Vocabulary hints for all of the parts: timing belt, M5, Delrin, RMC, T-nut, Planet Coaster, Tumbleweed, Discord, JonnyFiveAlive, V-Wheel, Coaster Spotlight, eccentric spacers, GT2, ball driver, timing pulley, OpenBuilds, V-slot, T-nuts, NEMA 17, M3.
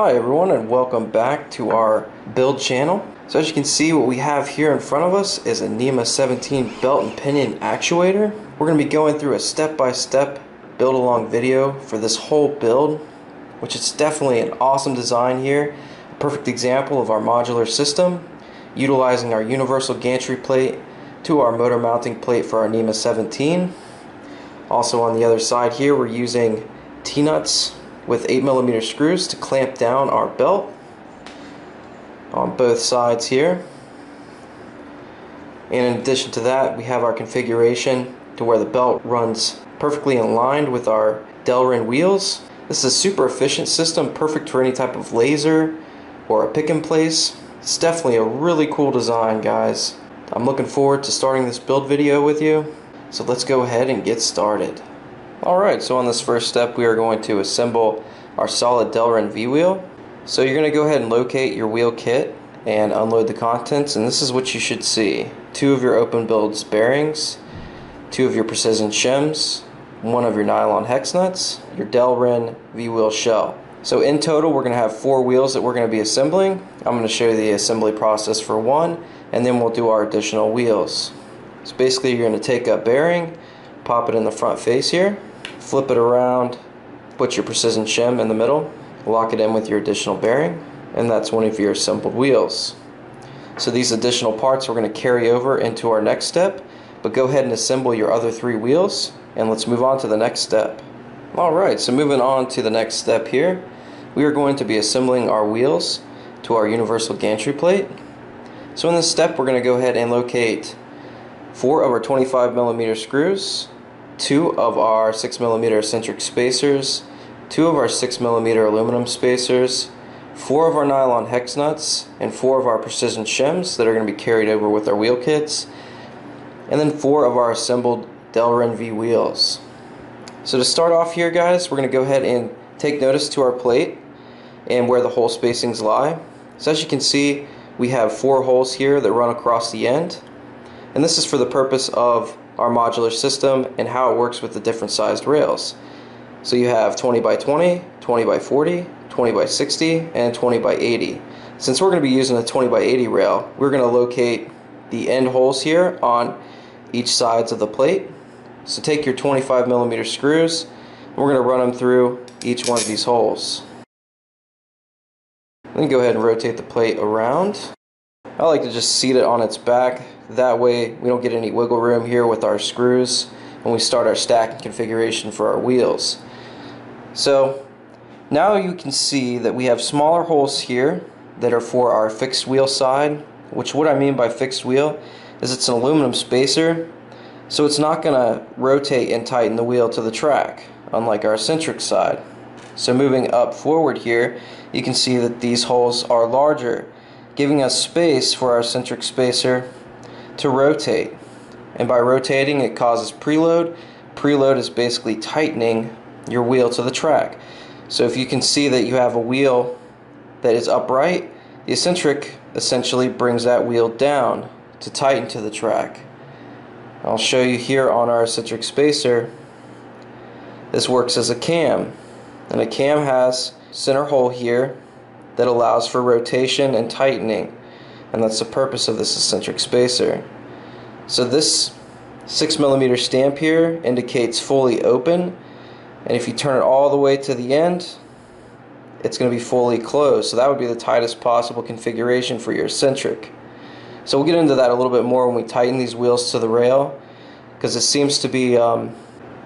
Hi everyone, and welcome back to our build channel. So as you can see, what we have here in front of us is a NEMA 17 belt and pinion actuator. We're going to be going through a step-by-step build along video for this whole build, which is definitely an awesome design here. A perfect example of our modular system, utilizing our universal gantry plate to our motor mounting plate for our NEMA 17. Also on the other side here, we're using T-nuts with 8mm screws to clamp down our belt on both sides here. And in addition to that, we have our configuration to where the belt runs perfectly in line with our Delrin wheels. This is a super efficient system, perfect for any type of laser or a pick and place. It's definitely a really cool design, guys. I'm looking forward to starting this build video with you, so let's go ahead and get started. Alright, so on this first step we are going to assemble our solid Delrin V-Wheel. So you're going to go ahead and locate your wheel kit and unload the contents, and this is what you should see. 2 of your OpenBuilds bearings, 2 of your precision shims, 1 of your nylon hex nuts, your Delrin V-Wheel shell. So in total we're going to have 4 wheels that we're going to be assembling. I'm going to show you the assembly process for one, and then we'll do our additional wheels. So basically you're going to take a bearing, pop it in the front face here, flip it around, put your precision shim in the middle, lock it in with your additional bearing, and that's one of your assembled wheels. So these additional parts we're going to carry over into our next step, but go ahead and assemble your other 3 wheels, and let's move on to the next step. Alright, so moving on to the next step here, we are going to be assembling our wheels to our universal gantry plate. So in this step we're going to go ahead and locate 4 of our 25mm screws, 2 of our 6mm eccentric spacers, 2 of our 6mm aluminum spacers, 4 of our nylon hex nuts, and 4 of our precision shims that are going to be carried over with our wheel kits, and then 4 of our assembled Delrin V wheels. So to start off here, guys, we're going to go ahead and take notice to our plate and where the hole spacings lie. So as you can see, we have 4 holes here that run across the end, and this is for the purpose of our modular system and how it works with the different sized rails. So you have 20 by 20, 20 by 40, 20 by 60, and 20 by 80. Since we're going to be using a 20 by 80 rail, we're going to locate the end holes here on each sides of the plate. So take your 25mm screws and we're going to run them through each one of these holes. Then go ahead and rotate the plate around. I like to just seat it on its back, that way we don't get any wiggle room here with our screws when we start our stacking configuration for our wheels. So now you can see that we have smaller holes here that are for our fixed wheel side, which what I mean by fixed wheel is it's an aluminum spacer, so it's not going to rotate and tighten the wheel to the track, unlike our eccentric side. So moving up forward here, you can see that these holes are larger, giving us space for our eccentric spacer to rotate. And by rotating, it causes preload. Preload is basically tightening your wheel to the track. So if you can see that you have a wheel that is upright, the eccentric essentially brings that wheel down to tighten to the track. I'll show you here on our eccentric spacer, this works as a cam, and a cam has center hole here that allows for rotation and tightening, and that's the purpose of this eccentric spacer. So this 6mm stamp here indicates fully open, and if you turn it all the way to the end, it's going to be fully closed, so that would be the tightest possible configuration for your eccentric. So we'll get into that a little bit more when we tighten these wheels to the rail, because it seems to be an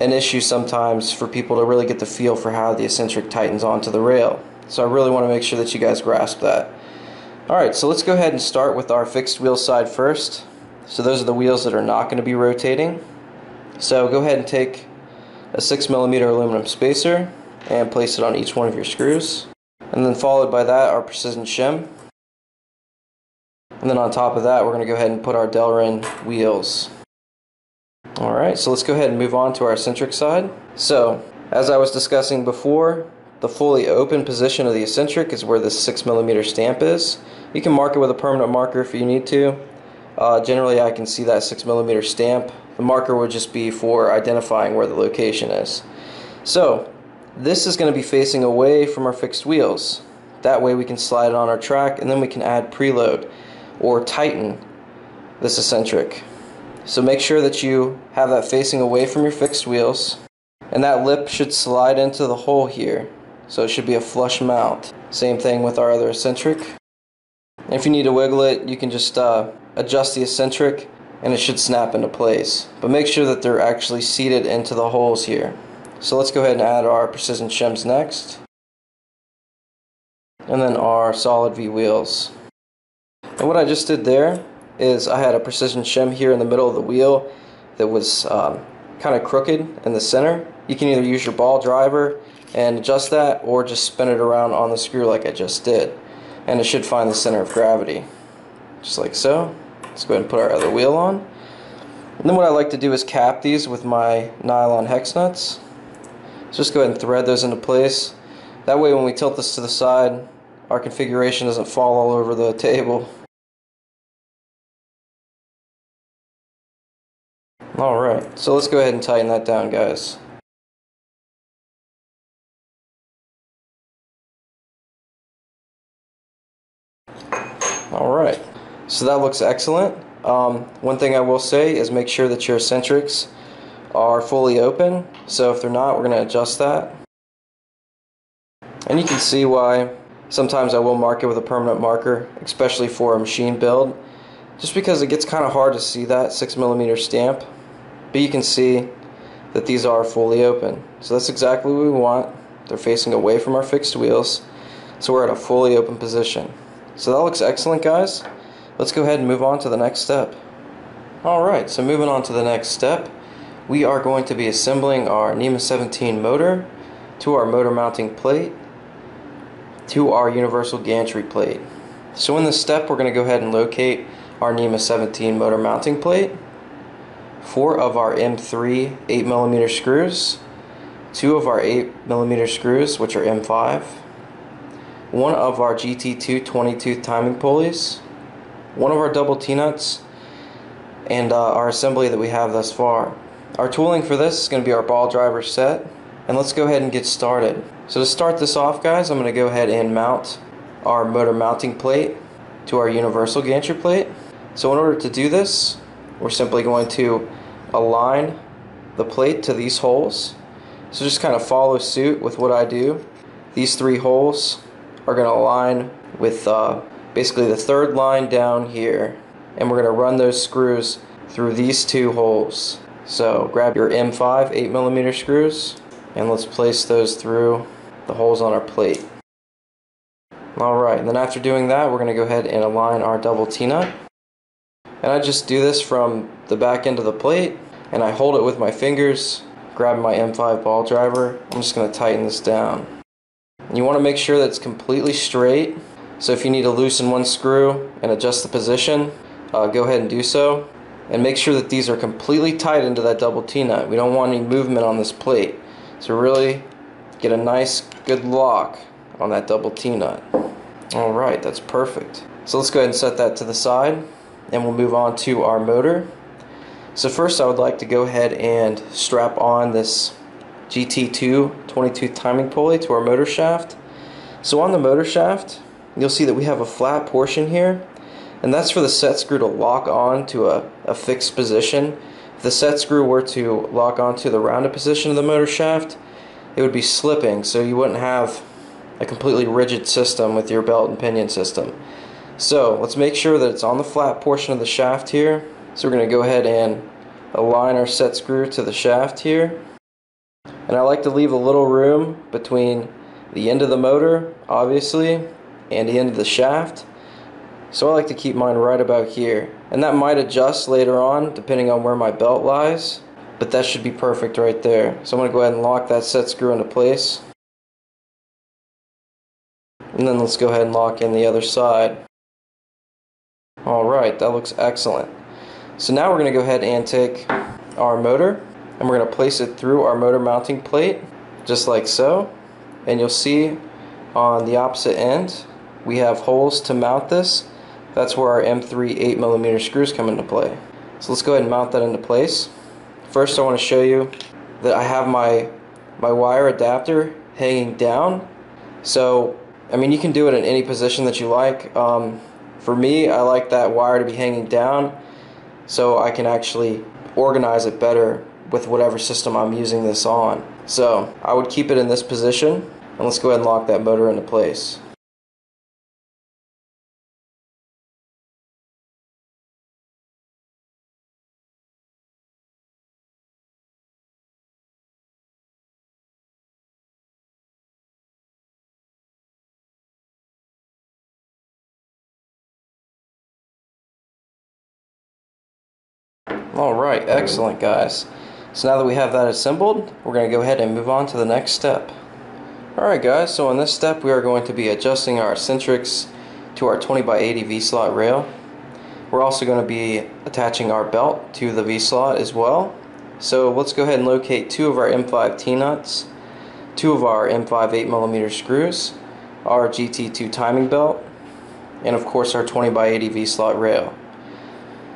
issue sometimes for people to really get the feel for how the eccentric tightens onto the rail. So I really want to make sure that you guys grasp that. Alright, so let's go ahead and start with our fixed wheel side first. So those are the wheels that are not going to be rotating. So go ahead and take a 6mm aluminum spacer and place it on each one of your screws. And then followed by that, our precision shim. And then on top of that, we're going to go ahead and put our Delrin wheels. Alright, so let's go ahead and move on to our eccentric side. So, as I was discussing before, the fully open position of the eccentric is where this 6mm stamp is. You can mark it with a permanent marker if you need to. Generally I can see that 6mm stamp. The marker would just be for identifying where the location is. So this is going to be facing away from our fixed wheels. That way we can slide it on our track, and then we can add preload or tighten this eccentric. So make sure that you have that facing away from your fixed wheels, and that lip should slide into the hole here, so it should be a flush mount. Same thing with our other eccentric. And if you need to wiggle it, you can just adjust the eccentric and it should snap into place. But make sure that they're actually seated into the holes here. So let's go ahead and add our precision shims next, and then our solid V wheels. And what I just did there is I had a precision shim here in the middle of the wheel that was kind of crooked in the center. You can either use your ball driver and adjust that, or just spin it around on the screw like I just did, and it should find the center of gravity, just like so. Let's go ahead and put our other wheel on, and then what I like to do is cap these with my nylon hex nuts. So just go ahead and thread those into place. That way when we tilt this to the side, our configuration doesn't fall all over the table. Alright, so let's go ahead and tighten that down, guys. Alright, so that looks excellent. One thing I will say is make sure that your eccentrics are fully open. So if they're not, we're going to adjust that. And you can see why sometimes I will mark it with a permanent marker, especially for a machine build, just because it gets kind of hard to see that 6mm stamp. But you can see that these are fully open. So that's exactly what we want. They're facing away from our fixed wheels, so we're at a fully open position. So that looks excellent, guys. Let's go ahead and move on to the next step. Alright, so moving on to the next step, we are going to be assembling our NEMA 17 motor to our motor mounting plate to our universal gantry plate. So in this step, we're going to go ahead and locate our NEMA 17 motor mounting plate, 4 of our M3 8mm screws, 2 of our 8mm screws, which are M5, 1 of our GT2 20-tooth timing pulleys, 1 of our double T-nuts, and our assembly that we have thus far. Our tooling for this is going to be our ball driver set, and let's go ahead and get started. So to start this off, guys, I'm going to go ahead and mount our motor mounting plate to our universal gantry plate. So in order to do this, we're simply going to align the plate to these holes. So just kind of follow suit with what I do. These 3 holes are going to align with basically the 3rd line down here, and we're going to run those screws through these 2 holes. So grab your M5 8mm screws, and let's place those through the holes on our plate. Alright, and then after doing that, we're going to go ahead and align our double T-nut. And I just do this from the back end of the plate, and I hold it with my fingers, grab my M5 ball driver. I'm just going to tighten this down. You want to make sure that it's completely straight, so if you need to loosen one screw and adjust the position, go ahead and do so. And make sure that these are completely tight into that double T-nut. We don't want any movement on this plate, so really get a nice good lock on that double T-nut. Alright, that's perfect. So let's go ahead and set that to the side, and we'll move on to our motor. So first I would like to go ahead and strap on this GT2 22 timing pulley to our motor shaft. So on the motor shaft, you'll see that we have a flat portion here, and that's for the set screw to lock on to a fixed position. If the set screw were to lock onto the rounded position of the motor shaft, it would be slipping, so you wouldn't have a completely rigid system with your belt and pinion system. So let's make sure that it's on the flat portion of the shaft here. So we're going to go ahead and align our set screw to the shaft here. And I like to leave a little room between the end of the motor, obviously, and the end of the shaft. So I like to keep mine right about here. And that might adjust later on depending on where my belt lies, but that should be perfect right there. So I'm going to go ahead and lock that set screw into place. And then let's go ahead and lock in the other side. Alright, that looks excellent. So now we're going to go ahead and take our motor, and we're going to place it through our motor mounting plate just like so, and you'll see on the opposite end we have holes to mount this. That's where our M3 8mm screws come into play. So let's go ahead and mount that into place. First I want to show you that I have my wire adapter hanging down, so I mean, you can do it in any position that you like. For me, I like that wire to be hanging down so I can actually organize it better with whatever system I'm using this on. So I would keep it in this position, and let's go ahead and lock that motor into place. Alright, excellent guys. So now that we have that assembled, we're going to go ahead and move on to the next step. Alright guys, so in this step we are going to be adjusting our eccentrics to our 20x80 V-slot rail. We're also going to be attaching our belt to the V-slot as well. So let's go ahead and locate two of our M5 T-nuts, two of our M5 8mm screws, our GT2 timing belt, and of course our 20x80 V-slot rail.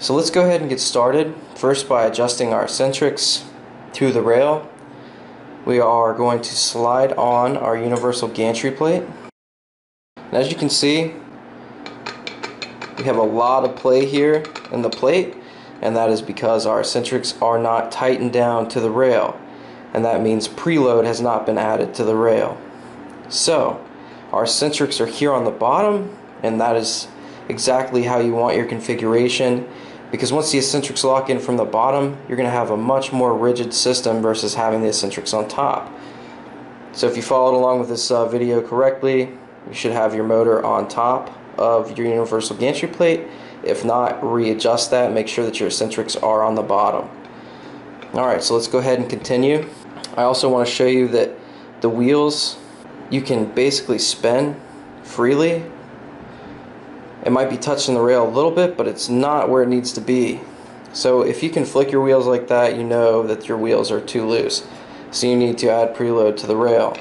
So let's go ahead and get started, first by adjusting our eccentrics to the rail. We are going to slide on our universal gantry plate. And as you can see, we have a lot of play here in the plate, and that is because our eccentrics are not tightened down to the rail, and that means preload has not been added to the rail. So our eccentrics are here on the bottom, and that is exactly how you want your configuration, because once the eccentrics lock in from the bottom, you're going to have a much more rigid system versus having the eccentrics on top. So if you followed along with this video correctly, you should have your motor on top of your universal gantry plate. If not, readjust that, make sure that your eccentrics are on the bottom. Alright, so let's go ahead and continue. I also want to show you that the wheels, you can basically spin freely. It might be touching the rail a little bit, but it's not where it needs to be. So if you can flick your wheels like that, you know that your wheels are too loose. So you need to add preload to the rail.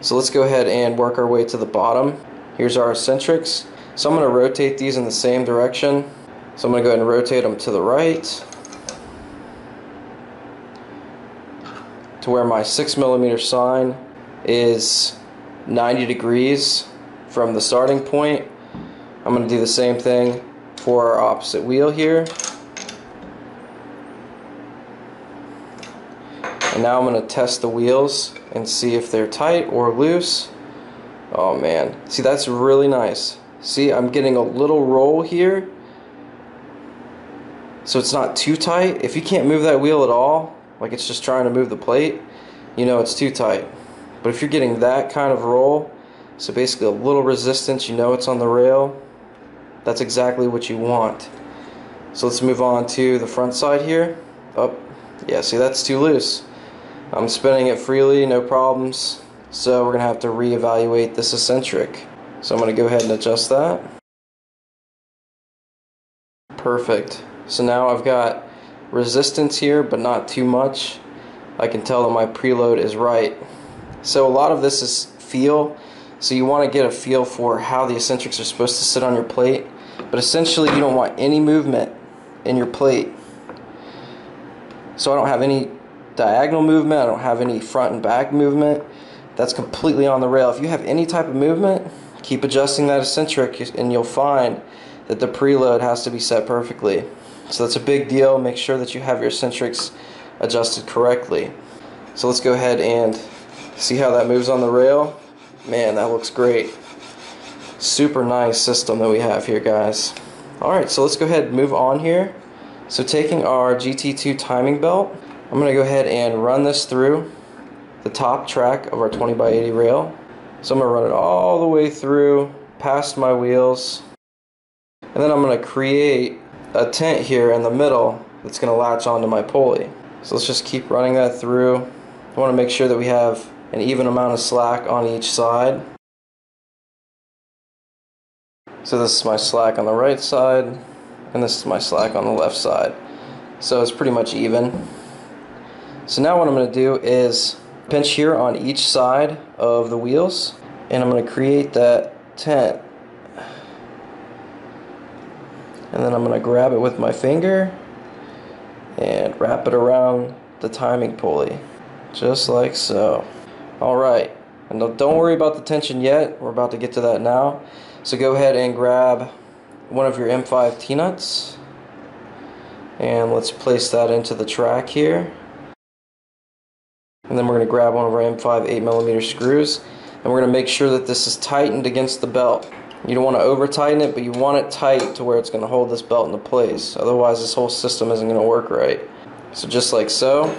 So let's go ahead and work our way to the bottom. Here's our eccentrics. So I'm going to rotate these in the same direction. So I'm going to go ahead and rotate them to the right to where my 6mm sign is 90 degrees from the starting point. I'm going to do the same thing for our opposite wheel here. And now I'm going to test the wheels and see if they're tight or loose. Oh man, see, that's really nice. See, I'm getting a little roll here, so it's not too tight. If you can't move that wheel at all, like it's just trying to move the plate, you know it's too tight. But if you're getting that kind of roll, so basically a little resistance, you know it's on the rail, that's exactly what you want. So let's move on to the front side here. Oh, yeah, see, that's too loose. I'm spinning it freely, no problems. So we're going to have to reevaluate this eccentric. So I'm going to go ahead and adjust that. Perfect. So now I've got resistance here, but not too much. I can tell that my preload is right. So a lot of this is feel. So you want to get a feel for how the eccentrics are supposed to sit on your plate, but essentially you don't want any movement in your plate. So I don't have any diagonal movement, I don't have any front and back movement. That's completely on the rail. If you have any type of movement, keep adjusting that eccentric and you'll find that the preload has to be set perfectly. So that's a big deal. Make sure that you have your eccentrics adjusted correctly. So let's go ahead and see how that moves on the rail. Man, that looks great. Super nice system that we have here, guys. Alright, so let's go ahead and move on here. So taking our GT2 timing belt, I'm going to go ahead and run this through the top track of our 20x80 rail. So I'm going to run it all the way through, past my wheels. And then I'm going to create a tent here in the middle that's going to latch onto my pulley. So let's just keep running that through. I want to make sure that we have an even amount of slack on each side. So this is my slack on the right side, and this is my slack on the left side. So it's pretty much even. So now what I'm going to do is pinch here on each side of the wheels, and I'm going to create that tent. And then I'm going to grab it with my finger and wrap it around the timing pulley, just like so. Alright, And don't worry about the tension yet, we're about to get to that now. So go ahead and grab one of your M5 T-nuts and let's place that into the track here. And then we're going to grab one of our M5 8mm screws and we're going to make sure that this is tightened against the belt. You don't want to over tighten it, but you want it tight to where it's going to hold this belt into place. Otherwise this whole system isn't going to work right. So just like so.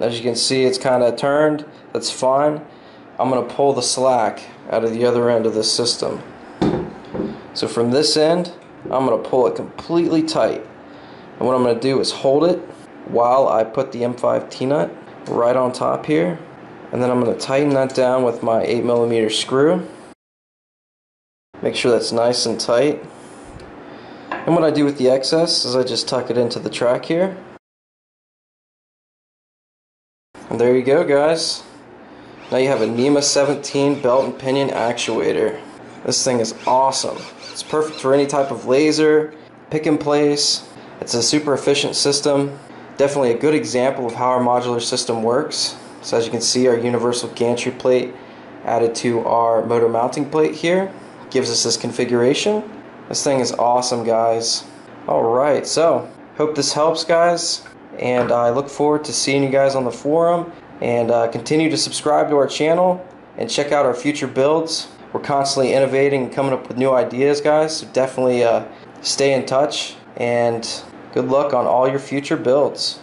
As you can see, it's kind of turned. That's fine. I'm going to pull the slack out of the other end of this system. So from this end, I'm going to pull it completely tight. And what I'm going to do is hold it while I put the M5 T-nut right on top here. And then I'm going to tighten that down with my 8mm screw. Make sure that's nice and tight. And what I do with the excess is I just tuck it into the track here. And there you go, guys. Now you have a NEMA 17 belt and pinion actuator. This thing is awesome. It's perfect for any type of laser, pick and place. It's a super efficient system. Definitely a good example of how our modular system works. So as you can see, our universal gantry plate added to our motor mounting plate here gives us this configuration. This thing is awesome, guys. Alright, so hope this helps, guys. And I look forward to seeing you guys on the forum, and continue to subscribe to our channel and check out our future builds. We're constantly innovating and coming up with new ideas, guys, so definitely stay in touch, and good luck on all your future builds.